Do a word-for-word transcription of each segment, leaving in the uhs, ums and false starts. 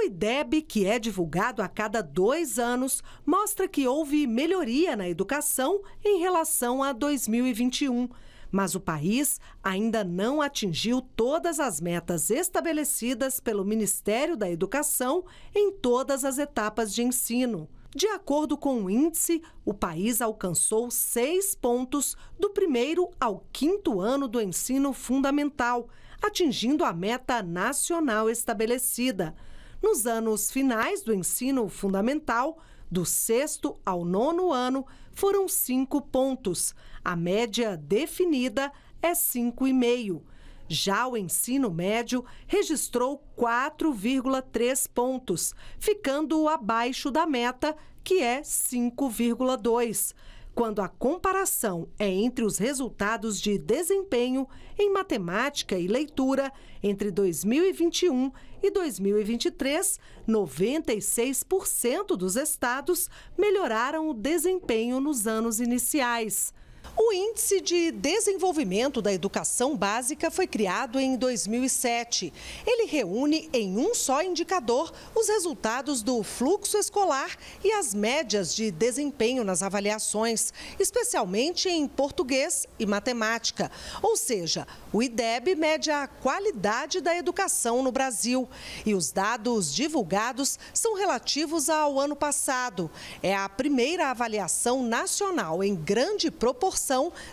O I D E B, que é divulgado a cada dois anos, mostra que houve melhoria na educação em relação a dois mil e vinte e um. Mas o país ainda não atingiu todas as metas estabelecidas pelo Ministério da Educação em todas as etapas de ensino. De acordo com o índice, o país alcançou seis pontos do primeiro ao quinto ano do ensino fundamental, atingindo a meta nacional estabelecida. Nos anos finais do ensino fundamental, do sexto ao nono ano, foram cinco pontos. A média definida é cinco vírgula cinco. Já o ensino médio registrou quatro vírgula três pontos, ficando abaixo da meta, que é cinco vírgula dois. Quando a comparação é entre os resultados de desempenho em matemática e leitura entre dois mil e vinte e um e dois mil e vinte e três, noventa e seis por cento dos estados melhoraram o desempenho nos anos iniciais. O Índice de Desenvolvimento da Educação Básica foi criado em dois mil e sete. Ele reúne em um só indicador os resultados do fluxo escolar e as médias de desempenho nas avaliações, especialmente em português e matemática. Ou seja, o I D E B mede a qualidade da educação no Brasil. E os dados divulgados são relativos ao ano passado. É a primeira avaliação nacional em grande proporção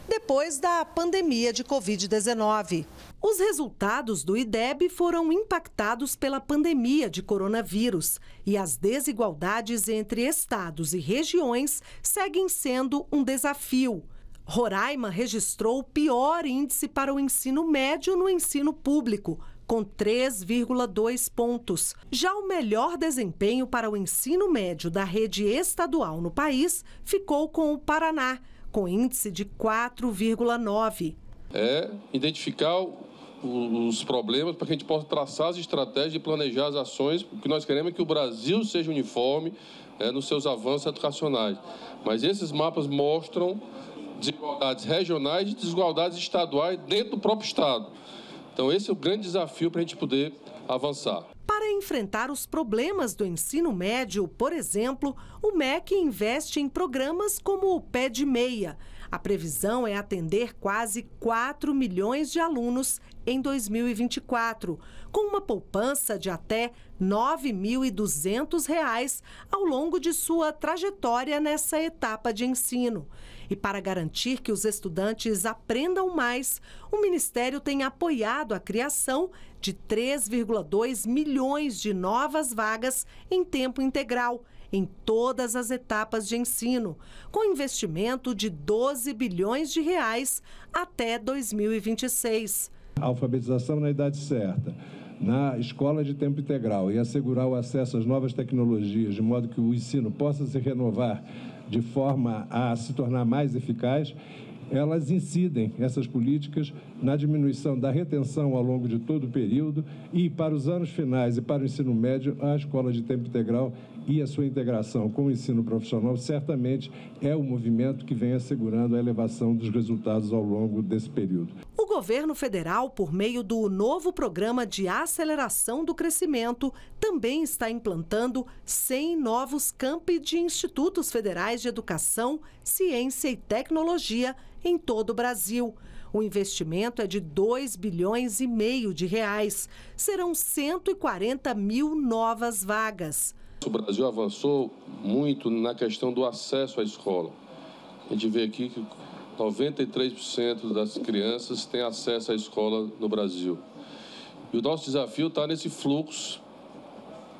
depois da pandemia de covid dezenove. Os resultados do I D E B foram impactados pela pandemia de coronavírus e as desigualdades entre estados e regiões seguem sendo um desafio. Roraima registrou o pior índice para o ensino médio no ensino público, com três vírgula dois pontos. Já o melhor desempenho para o ensino médio da rede estadual no país ficou com o Paraná, com índice de quatro vírgula nove. É identificar os problemas para que a gente possa traçar as estratégias e planejar as ações, porque nós queremos é que o Brasil seja uniforme é, nos seus avanços educacionais. Mas esses mapas mostram desigualdades regionais e desigualdades estaduais dentro do próprio estado. Então esse é o grande desafio para a gente poder avançar. Para enfrentar os problemas do ensino médio, por exemplo, o M E C investe em programas como o Pé de Meia. A previsão é atender quase quatro milhões de alunos em dois mil e vinte e quatro, com uma poupança de até nove mil e duzentos reais ao longo de sua trajetória nessa etapa de ensino. E para garantir que os estudantes aprendam mais, o Ministério tem apoiado a criação de três vírgula dois milhões de novas vagas em tempo integral, em todas as etapas de ensino, com investimento de doze bilhões de reais até dois mil e vinte e seis. A alfabetização na idade certa, na escola de tempo integral e assegurar o acesso às novas tecnologias, de modo que o ensino possa se renovar de forma a se tornar mais eficaz, elas incidem, essas políticas, na diminuição da retenção ao longo de todo o período e, para os anos finais e para o ensino médio, a escola de tempo integral e a sua integração com o ensino profissional certamente é o movimento que vem assegurando a elevação dos resultados ao longo desse período. O governo federal, por meio do novo programa de aceleração do crescimento, também está implantando cem novos campi de institutos federais de educação, ciência e tecnologia em todo o Brasil. O investimento é de dois bilhões e meio de reais. Serão cento e quarenta mil novas vagas. O Brasil avançou muito na questão do acesso à escola. A gente vê aqui que noventa e três por cento das crianças têm acesso à escola no Brasil. E o nosso desafio está nesse fluxo,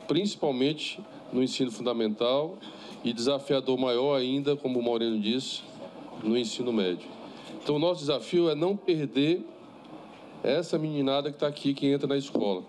principalmente no ensino fundamental e desafiador maior ainda, como o Moreno disse, no ensino médio. Então o nosso desafio é não perder essa meninada que está aqui, que entra na escola.